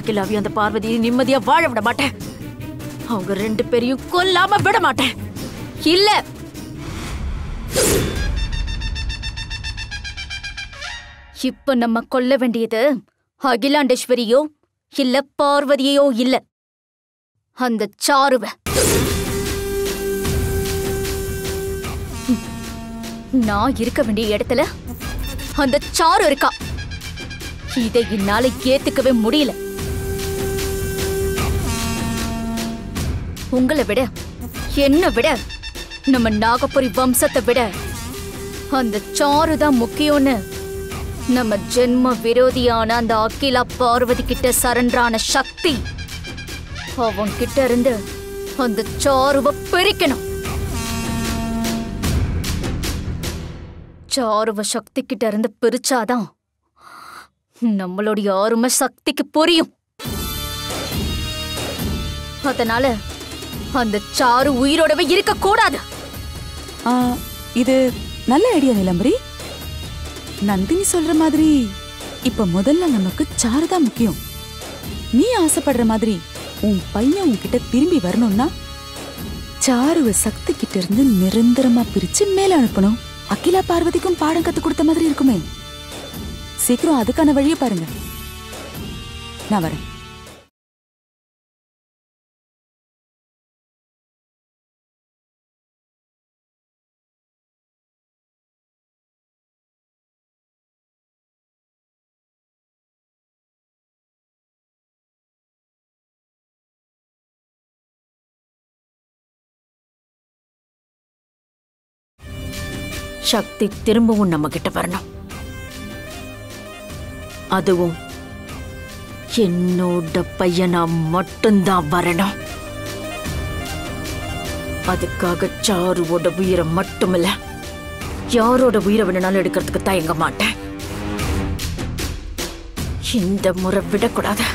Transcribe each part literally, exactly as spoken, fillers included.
அகிலாவி அந்த பார்வதியை நிம்மதியா வாழ விட மாட்டேன். அவங்க ரெண்டு பேரையும் கொல்லாம விட மாட்டேன். இல்ல இப்ப நம்ம கொல்ல வேண்டியது அகிலாண்டேஸ்வரியோ இல்ல பார்வதியோ இல்ல, அந்த சாருவ. நான் இருக்க வேண்டிய இடத்துல அந்த சாரு இருக்கா. இதை என்னால ஏத்துக்கவே முடியல. உங்களை விட, என்ன விட, நம்ம நாகபுரி வம்சத்தை விட அந்த சாருதான் முக்கியம்னு நம்ம ஜென்ம விரோதியான அந்த அகிலா பார்வதி கிட்ட சரண்டான சக்தி, அவன் கிட்ட இருந்து அந்த சாருவை பிரிக்கணும். சாருவ சக்தி கிட்ட இருந்து பிரிச்சாதான் நம்மளுடைய ஆறும சக்திக்கு புரியும். அதனால அந்த சாரு உயிரோடவே இருக்க கூடாது. இது நல்ல ஐடியா நிலம்பரி. நந்தினி சொல்ற மாதிரி இப்ப முதல்ல நமக்கு சாருதான் முக்கியம். நீ ஆசைப்படுற மாதிரி உன் பையன் உன்கிட்ட திரும்பி வரணும்னா சாருவ சக்தி கிட்ட இருந்து நிரந்தரமா பிரிச்சு மேல அனுப்பணும். அகிலா பார்வதிக்கும் பாடம் கத்து கொடுத்த மாதிரி இருக்குமே. சீக்கிரம் அதுக்கான வழியை பாருங்க. நான் வரேன். சக்தி திரும்பவும் நம்ம கிட்ட வரணும். அதுவும் என்னோட பையனா மட்டும்தான் வரணும். அதுக்காக சாருவோட உயிரை மட்டுமில்ல, யாரோட உயிரை வேணும்னாலும் எடுக்கிறதுக்கு தயங்க மாட்டேன். இந்த முறை விடக்கூடாது.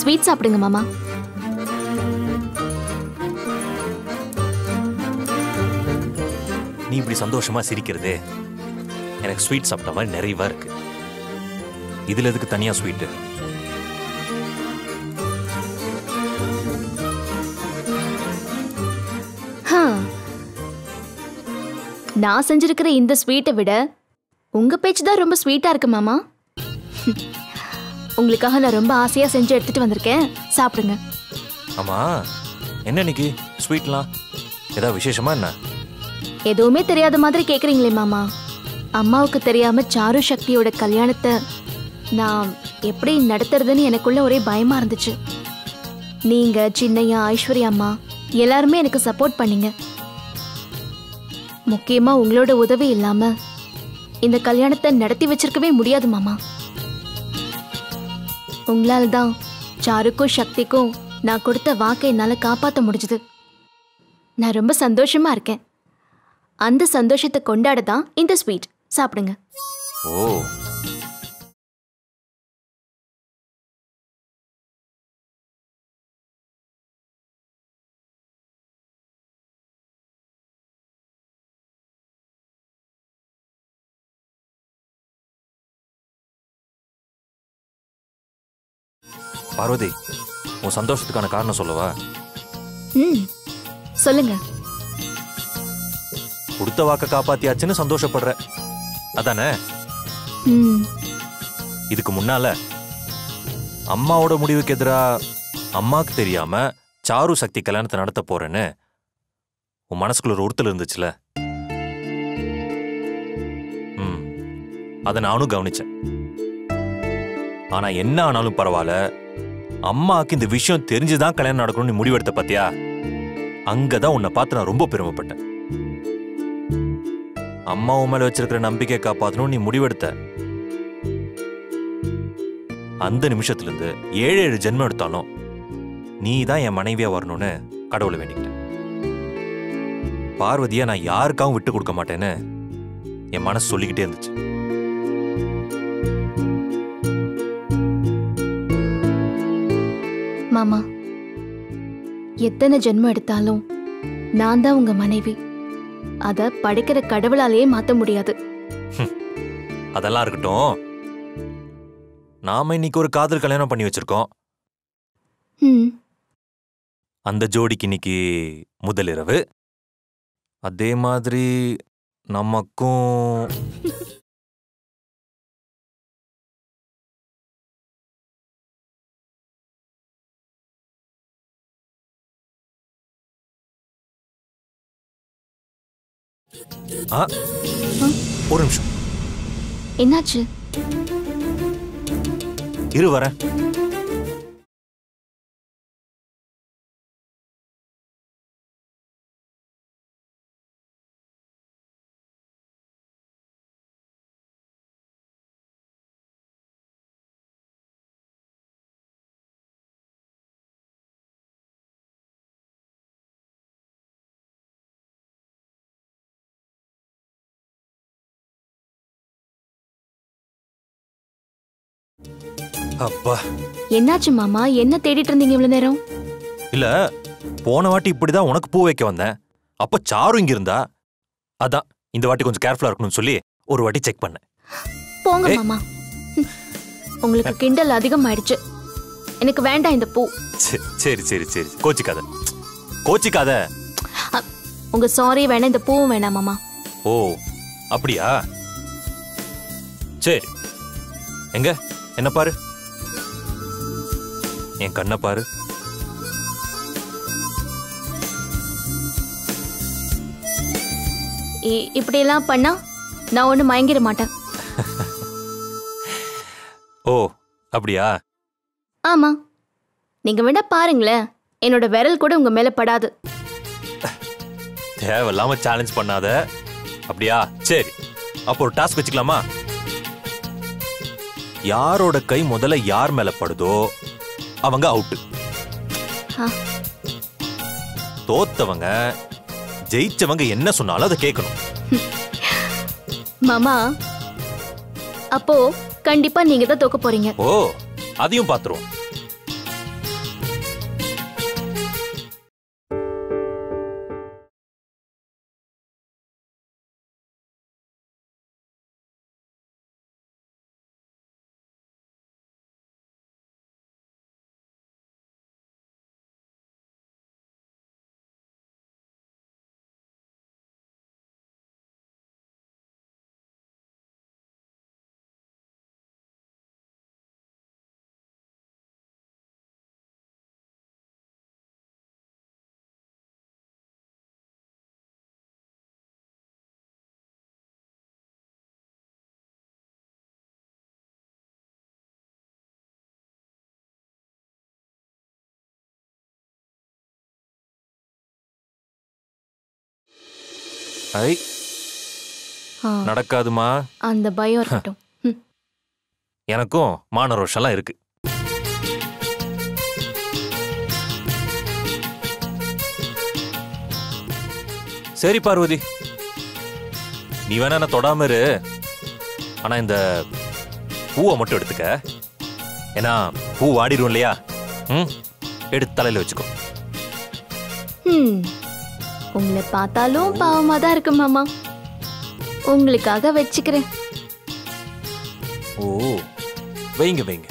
ஸ்வீட் சாப்பிடுங்க மாமா. நீ இப்படி சந்தோஷமா சிரிக்கிறதே எனக்கு ஸ்வீட் சாப்பிட்ட மாதிரி நிறைவா இருக்கு. இதுல எதுக்கு தனியா ஸ்வீட்? நான் செஞ்சிருக்கிற இந்த ஸ்வீட்டை விட உங்க பேச்சு தான் ரொம்ப ஸ்வீட்டா இருக்கு மாமா. உங்களுக்காக நான் ரொம்ப ஆசையா செஞ்சு எடுத்துட்டு வந்திருக்கேன், சாப்பிடுங்க. ஆமா, என்ன இன்னைக்கு ஸ்வீட்லாம் ஏதா விசேஷமா? என்ன எதுவுமே தெரியாத மாதிரி கேக்குறீங்களே மாமா. அம்மாவுக்கு தெரியாம சாரு சக்தியோட கல்யாணத்தை நான் எப்படி நடத்துறதுன்னு எனக்குள்ள ஒரே பயமா இருந்துச்சு. நீங்க, சின்னையா, ஐஸ்வர்யா அம்மா எல்லாருமே எனக்கு சப்போர்ட் பண்ணீங்க. முக்கியமா உங்களோட உதவி இல்லாம இந்த கல்யாணத்தை நடத்தி வச்சிருக்கவே முடியாது மாமா. உங்களால் தான் சாருக்கும் சக்திக்கும் நான் கொடுத்த வாக்கை என்னால் காப்பாற்ற முடிஞ்சுது. நான் ரொம்ப சந்தோஷமா இருக்கேன். அந்த சந்தோஷத்தை கொண்டாட தான் இந்த ஸ்வீட், சாப்பிடுங்க. ஓ, பார்வதி, உன் சந்தோஷத்துக்கான காரணம் சொல்லவா? ம், சொல்லுங்க. கொடுத்த வாக்க காப்பாத்தியாச்சுன்னு சந்தோஷப்படுற, அதானே? ம். இதுக்கு முன்னால அம்மாவோட முடிவுக்கு எதிரா அம்மாக்கு தெரியாம சாரு சக்தி கல்யாணத்தை நடத்த போறேன்னு உன் மனசுக்குள்ள ஒரு உறுத்தல் இருந்துச்சுல? ம், அதை நானும் கவனிச்சேன். ஆனா என்ன ஆனாலும் பரவாயில்ல, அம்மாவுக்கு இந்த விஷயம் தெரிஞ்சுதான் கல்யாணம் நடக்கணும்னு முடிவெடுத்த பாத்தியா, அங்கதான் உன்னை பார்த்து நான் ரொம்ப பெருமைப்பட்டேன். அம்மா உன் மேல வச்சிருக்கிற நம்பிக்கையை காப்பாற்றணும் நீ முடிவெடுத்த அந்த நிமிஷத்திலிருந்து ஏழு ஏழு ஜென்மம் எடுத்தாலும் நீ தான் என் மனைவியா வரணும்னு கடவுளை வேண்டிக்கிட்டேன். பார்வதியா நான் யாருக்காகவும் விட்டு கொடுக்க மாட்டேன்னு என் மனசு சொல்லிக்கிட்டே இருந்துச்சு. மாமா, எத்தனை ஜென்மம் எடுத்தாலும் நான் தான் உங்க மனைவி. அத படைக்கிற கடவுளாலேயே மாத்த முடியாது. அதெல்லாம் இருக்கட்டும், நாம இன்னைக்கு ஒரு காதல் கல்யாணம் பண்ணி வச்சிருக்கோம். அந்த ஜோடிக்கு இன்னைக்கு முதல் இரவு. அதே மாதிரி நமக்கும் ஒரு நிமிஷம். என்னாச்சு? இரு வரேன். அப்பா என்னாச்சு மாமா, என்ன தேடிட்டு இருந்தீங்க இவ்வளவு நேரம்? இல்ல, போன வாட்டி இப்படிதான் உனக்கு பூ வைக்க வந்தேன், அப்ப சாரு இங்க இருந்தா, அதான் இந்த வாட்டி கொஞ்சம் கேர்ஃபுல்லா இருக்கணும்னு சொல்லி ஒரு வாட்டி செக் பண்ணேன். போங்க மாமா, உங்களுக்கு கிண்டல் அதிகம் ஆயிடுச்சு, எனக்கு வேண்டாம் இந்த பூ. சரி சரி சரி, கோச்சிக்காத கோச்சிக்காத, உங்க சாரி வேணாம், இந்த பூவும் வேணாம் மாமா. ஓ அப்படியா, சரி. எங்க என்ன பாரு, என் கண்ணை பாரு. இப்படியெல்லாம் பண்ணா நான் ஒண்ணு மயங்கிட மாட்டேன். ஓ அப்படியா? ஆமா, நீங்க வேணா பாருங்களேன், என்னோட விரல் கூட உங்க மேல படாது. தேவையில்லாம சேலஞ்ச் பண்ணாத. அப்படியா, சரி. அப்போ ஒரு டாஸ்க் வச்சுக்கலாமா? யாரோட கை முதல்ல யார் மேல படுதோ அவங்க அவுட்டு. தோத்தவங்க ஜெயிச்சவங்க என்ன சொன்னாலும் அதை கேட்கணும். மாமா அப்போ கண்டிப்பா நீங்க தான் தோக்க போறீங்க. ஓ அதையும் பாத்துருவோம். ஐ நடக்காதுமா, அந்த பயம் இருக்கட்டும். எனக்கும் மான ரோஷம்லாம் இருக்கு. சரி பார்வதி, நீ வேணா என்ன தொடாம இரு, ஆனா இந்த பூவை மட்டும் எடுத்துக்க. ஏன்னா பூ வாடிடும் இல்லையா? ம், எடுத்து தலையில வச்சுக்கோ. உங்களை பார்த்தாலும் பாவமா தான் இருக்கு மாமா, உங்களுக்காக வச்சுக்கிறேன். ஓ வைங்க வைங்க.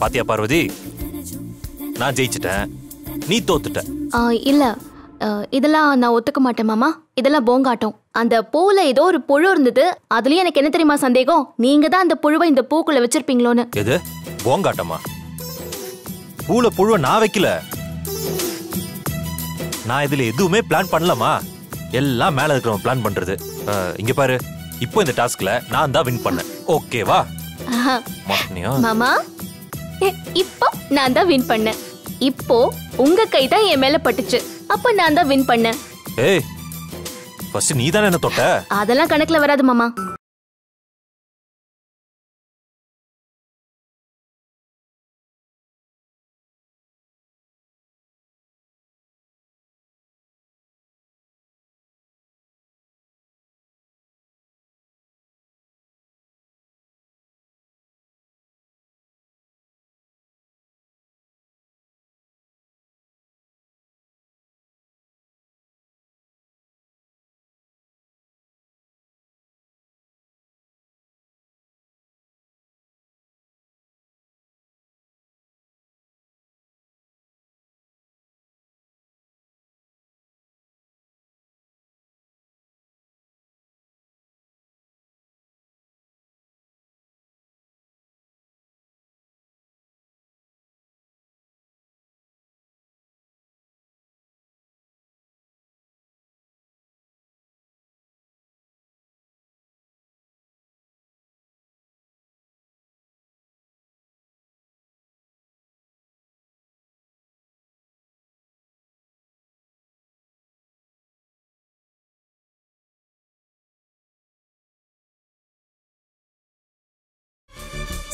பாத்தியா பார்வதி, நான் ஜெயிச்சிட்டேன், நீ தோத்துட்ட. இல்ல, இதெல்லாம் நான் ஒத்துக்க மாட்டேன் மாமா. இதெல்லாம் போங்காட்டம். அந்த பூல ஏதோ ஒரு புழு இருந்தது, அதுலயே எனக்கு என்ன தெரியுமா சந்தேகம், நீங்க தான் அந்த புழுவை இந்த பூக்குள்ள வச்சிருப்பீங்களோன்னு. எது போங்காட்டமா? பூல புழுவை நான் வைக்கல. நான் இதுல எதுவுமே பிளான் பண்ணலாமா? எல்லாம் மேல இருக்கிறவங்க பிளான் பண்றது. இங்க பாரு, இப்போ இந்த டாஸ்க்ல நான் தான் வின் பண்ணேன், ஓகேவா மாமா? இப்போ நான் தான் வின் பண்ணேன். இப்போ உங்க கை தான் என் மேல பட்டுச்சு, அப்ப நான் தான் வின் பண்ணேன். ஏய், ஃபர்ஸ்ட் நீ தான என்ன தொட்ட. அதெல்லாம் கணக்குல வராது மாமா.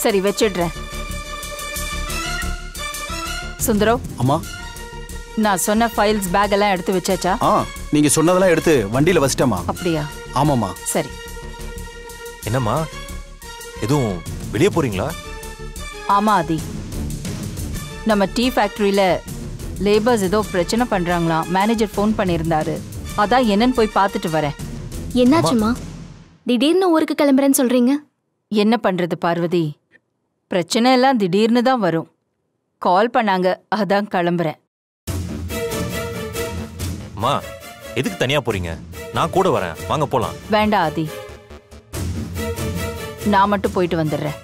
சரி வச்சிடுறேன். சுந்தரம் அம்மா, நான் சொன்ன ஃபைல்ஸ் பேக் எல்லாம் எடுத்து வச்சாச்சா? ஆ, நீங்க சொன்னதெல்லாம் எடுத்து வண்டியில வச்சிட்டமா? அப்படியா? ஆமாமா. சரி என்னம்மா, எதுவும் வெளியே போறீங்களா? ஆமா ஆதி, நம்ம டீ ஃபேக்டரியில லேபர்ஸ் ஏதோ பிரச்சனை பண்றாங்களாம். மேனேஜர் ஃபோன் பண்ணியிருந்தாரு, அதான் என்னன்னு போய் பார்த்துட்டு வரேன். என்னாச்சுமா திடீர்னு ஊருக்கு கிளம்புறேன்னு சொல்றீங்க? என்ன பண்றது பார்வதி, பிரச்சனை எல்லாம் திடீர்னு தான் வரும். கால் பண்ணாங்க, அதான் கிளம்புறேன். அம்மா, எதுக்கு தனியா போறீங்க? நான் கூட வரேன், வாங்க போலாம். வேண்டாம் ஆதி, நான் மட்டும் போயிட்டு வந்துடுறேன்.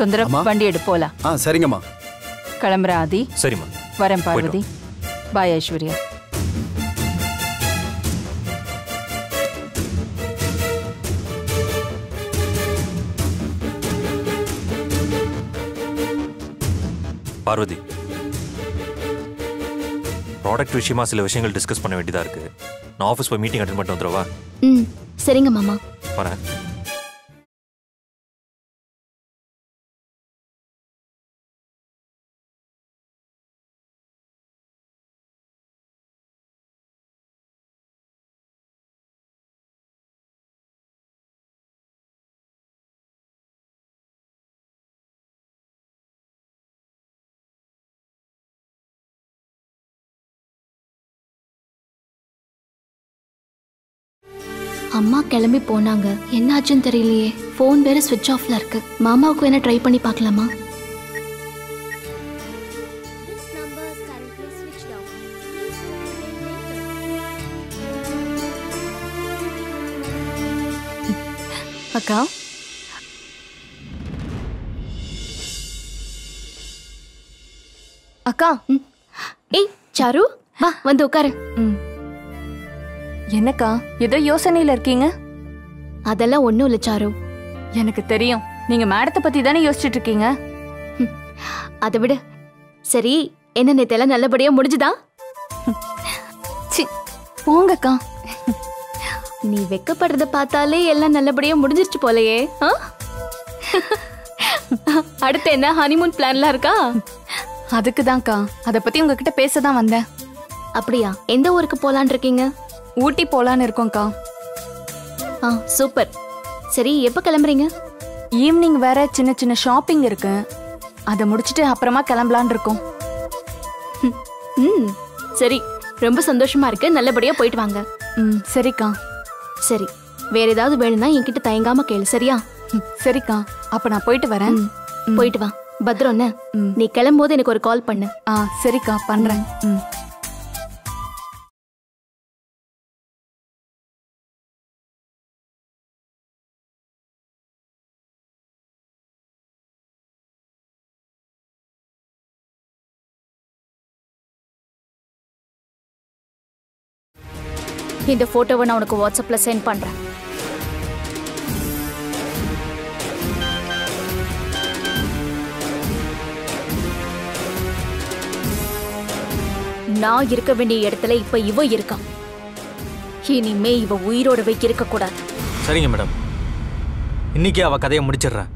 சுந்தரம் வண்டி எடு, போலாம். ஆ சரிங்கம்மா, கிளம்புறேன் ஆதி. சரிம்மா, வரேன் பார்வதி. பாய் ஐஸ்வர்யா. பார்வதி, ப்ராடக்ட் விஷயமா சில விஷயங்கள் டிஸ்கஸ் பண்ண வேண்டியதா இருக்கு. நான் ஆஃபீஸ் போய் மீட்டிங் அட்டெண்ட் பண்ணிட்டு வந்துடுவா? ம் சரிங்க மாமா, வரேன். அம்மா கிளம்பி போனாங்க, என்னாச்சுன்னு தெரியலையே. ஃபோன் வேற ஸ்விட்ச் ஆஃப்ல இருக்கு. மாமாவுக்கு வேணா ட்ரை பண்ணி பார்க்கலாமா? அக்கா, அக்கா. ஏய் சாரு, வா வந்து உட்காரு. என்னக்கா ஏதோ யோசனையில இருக்கீங்க? அதெல்லாம் ஒண்ணும் இல்ல சாரு, எனக்கு தெரியும் நீங்க மேடத்தை பத்தி தானே யோசிச்சுட்டு இருக்கீங்க. அதை விட சரி, என்ன நேத்தெல்லாம் நல்லபடியா முடிஞ்சுதா? போங்கக்கா, நீ வெக்கப்படுறத பார்த்தாலே எல்லாம் நல்லபடியா முடிஞ்சிருச்சு போலயே. அடுத்து என்ன ஹனிமூன் பிளான்லாம் இருக்கா? அதுக்குதான்க்கா அதை பத்தி உங்ககிட்ட பேசதான் வந்தேன். அப்படியா? எந்த ஊருக்கு போலான் இருக்கீங்க? ஊட்டி போலான்னு இருக்கோம்க்கா. ஆ சூப்பர். சரி எப்போ கிளம்புறீங்க? ஈவினிங் வேற சின்ன சின்ன ஷாப்பிங் இருக்கு, அதை முடிச்சுட்டு அப்புறமா கிளம்பலான் இருக்கோம். ம் சரி, ரொம்ப சந்தோஷமா இருக்கு, நல்லபடியா போயிட்டு வாங்க. ம் சரிக்கா. சரி வேற ஏதாவது வேணும்னா என்கிட்ட தயங்காம கேளு சரியா? சரிக்கா, அப்ப நான் போயிட்டு வரேன். போயிட்டு வா. பத்ரம்ண்ண, நீ கிளம்பும்போது எனக்கு ஒரு கால் பண்ணு. ஆ சரிக்கா, பண்றேன். இந்த போட்டோவை நான் உனக்கு வாட்ஸ்அப்ல சென்ட் பண்றேன். நான் இருக்க வேண்டிய இடத்துல இப்ப இவ இருக்கான். இனிமே இவ உயிரோடவே இருக்க கூடாது. சரிங்க மேடம், இன்னைக்கு அவ கதையை முடிச்சிடுறேன்.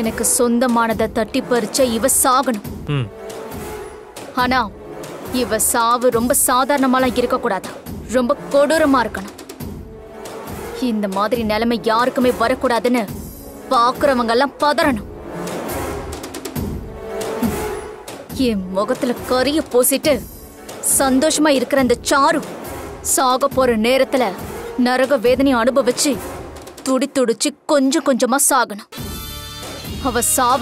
எனக்கு சொந்தமானதை தட்டி பறிச்ச இவ சாகணும். ஆனா இவ சாவு ரொம்ப சாதாரணமாலாம் இருக்கக்கூடாது, ரொம்ப கொடூரமா இருக்கணும். இந்த மாதிரி நிலைமை யாருக்குமே வரக்கூடாதுன்னு பாக்குறவங்க எல்லாம் பதறணும். என் முகத்துல கரிய பூசிட்டு சந்தோஷமா இருக்கிற அந்த சாரு சாக போற நேரத்துல நரக வேதனை அனுபவிச்சு துடி துடிச்சு கொஞ்சம் கொஞ்சமா சாகணும். அவ சாவ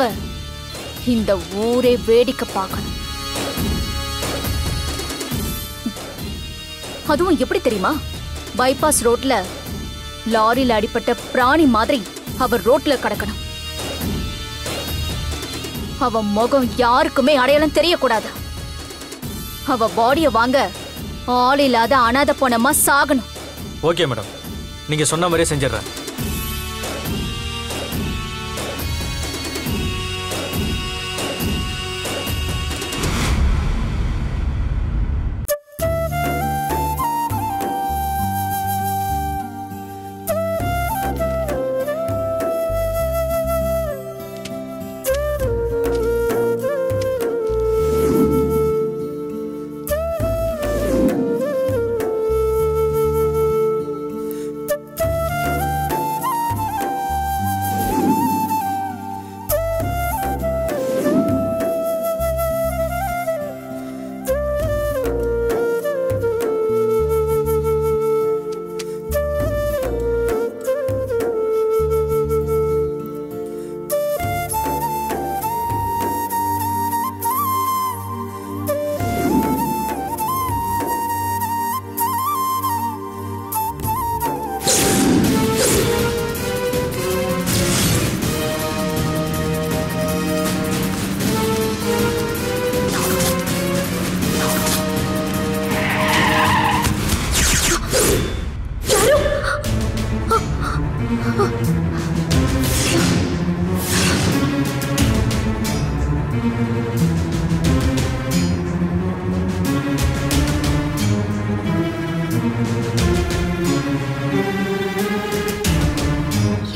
இந்த ஊரே வேடிக்கை பார்க்கணும். அதுவும் எப்படி தெரியுமா? பைபாஸ் ரோட்ல லாரியில அடிபட்ட பிராணி மாதிரி அவர் ரோட்ல கிடக்கணும். அவ முகம் யாருக்குமே அடையாளம் தெரியக்கூடாது. அவ பாடிய வாங்க ஆள் இல்லாத அனாதை போனமா சாகணும். ஓகே மேடம், நீங்க சொன்ன மாதிரியே செஞ்சிடறேன்.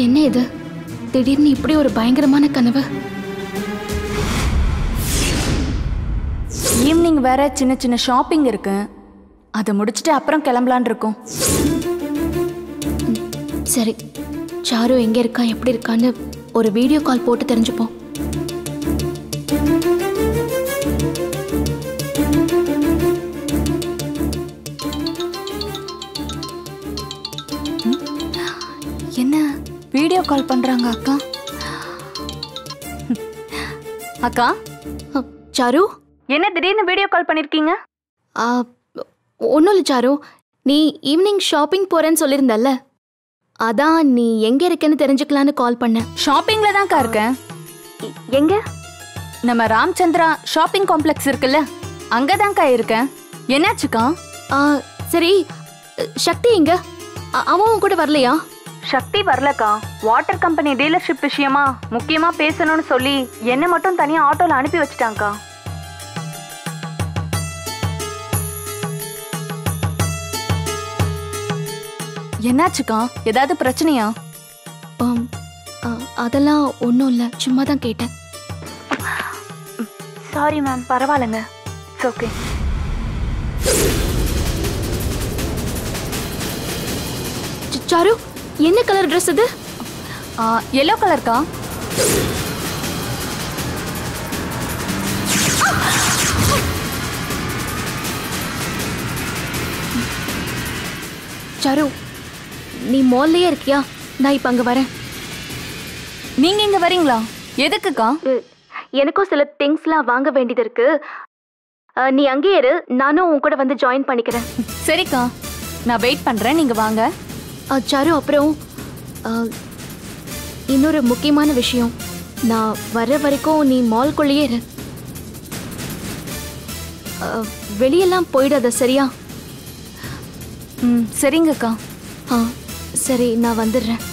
என்ன இது திடீர்னு இப்படி ஒரு பயங்கரமான கனவு? ஈவினிங் வேற சின்ன சின்ன ஷாப்பிங் இருக்கு, அதை முடிச்சுட்டு அப்புறம் கிளம்பலான் இருக்கோம். சரி, சாரு எங்க இருக்கா எப்படி இருக்கான்னு ஒரு வீடியோ கால் போட்டு தெரிஞ்சுப்போம். வீடியோ கால் பண்றாங்க. அக்கா அக்கா சாரு, என்ன திடீர்னு வீடியோ கால் பண்ணிருக்கீங்க? ஒன்றும் இல்லை சாரு, நீ ஈவினிங் ஷாப்பிங் போறேன்னு சொல்லியிருந்தல்ல, அதான் நீ எங்க இருக்கேன்னு தெரிஞ்சுக்கலான்னு கால் பண்ண. ஷாப்பிங்ல தான்க்கா இருக்கேன். எங்க? நம்ம ராம்சந்திரா ஷாப்பிங் காம்ப்ளெக்ஸ் இருக்குல்ல, அங்கதான்க்கா இருக்கேன். என்னாச்சுக்கா? சரி, சக்தி எங்க? அவன் கூட வரலையா? சக்தி வரலக்கா. வாட்டர் கம்பெனி டீலர்ஷிப் விஷயமா முக்கியமா பேசணும்னு சொல்லி என்ன மட்டும் தனியா ஆட்டோல அனுப்பி வச்சிட்டாங்கக்கா. என்னாச்சுக்கா, ஏதாவது பிரச்சனையா? அதெல்லாம் ஒன்றும் இல்லை, சும்மா தான் கேட்டேன். Sorry ma'am. பரவாயில்லைங்க, இட்ஸ் ஓகே. சாரு, என்ன கலர் ட்ரெஸ் இது? எல்லோ கலர்க்கா. சாரு, நீ மால்லையே இருக்கியா? நான் இப்ப அங்க வரேன். நீங்க இங்க வரீங்களா? எதுக்குக்கா? எனக்கும் சில திங்ஸ்லாம் வாங்க வேண்டியது இருக்கு. நீ அங்கே இரு, நானும் உன் கூட வந்து ஜாயின் பண்ணிக்கிறேன். சரிக்கா, நான் வெயிட் பண்றேன், நீங்க வாங்க. சாரு, அப்புறம் இன்னொரு முக்கியமான விஷயம், நான் வர வரைக்கும் நீ மால்குள்ளேயே இரு, வெளியெல்லாம் போயிடாத, சரியா? ம், சரிங்கக்கா. ஆ சரி, நான் வந்துடுறேன்.